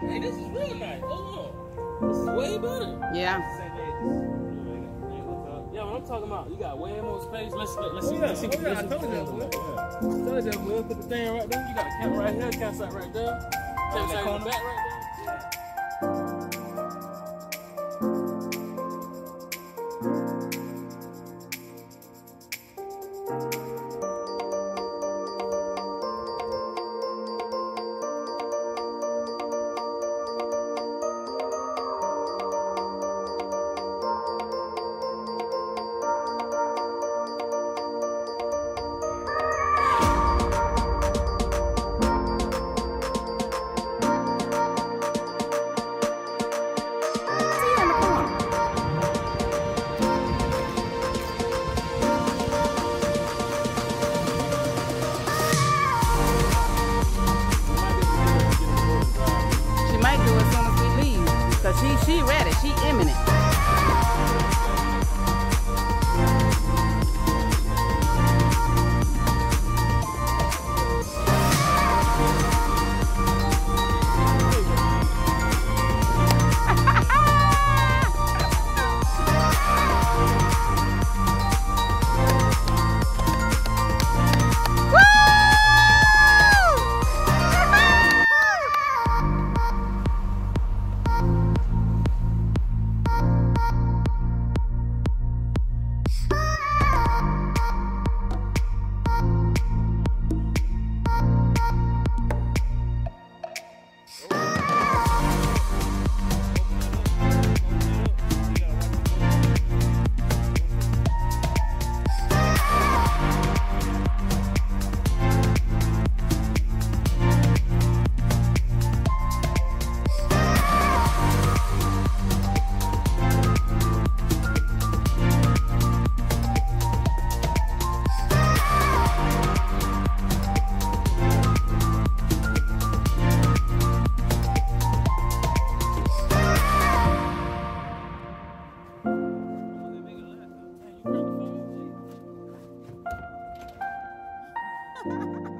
Hey, this is real nice. Oh, look. This is way better. Yeah. Yeah, what I'm talking about. You got way more space. Let's see. Yeah, let's see. Oh, yeah, I told you that. I told you that. We'll put the thing right there. You got a camera right here, campsite right there. Campsite in the back right there. She ready, she imminent. Ha ha ha.